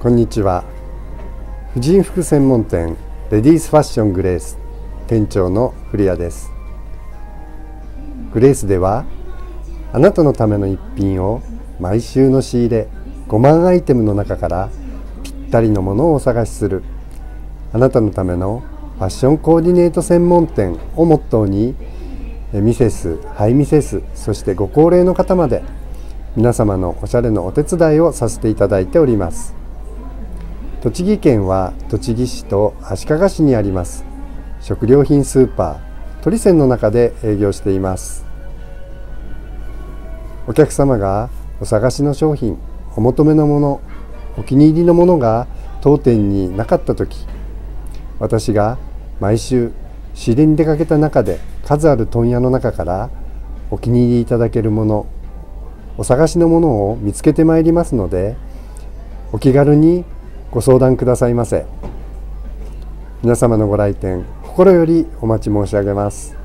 こんにちは。婦人服専門店レディースファッショングレース店長の古谷です。グレースではあなたのための一品を毎週の仕入れ5万アイテムの中からぴったりのものをお探しする、あなたのためのファッションコーディネート専門店をモットーに、ミセス、ハイミセス、そしてご高齢の方まで皆様のおしゃれのお手伝いをさせていただいております。栃木県は栃木市と足利市にあります食料品スーパートリセンの中で営業しています。お客様がお探しの商品、お求めのもの、お気に入りのものが当店になかった時、私が毎週仕入れに出かけた中で数ある問屋の中からお気に入りいただけるもの、お探しのものを見つけてまいりますので、お気軽にご相談くださいませ。皆様のご来店、心よりお待ち申し上げます。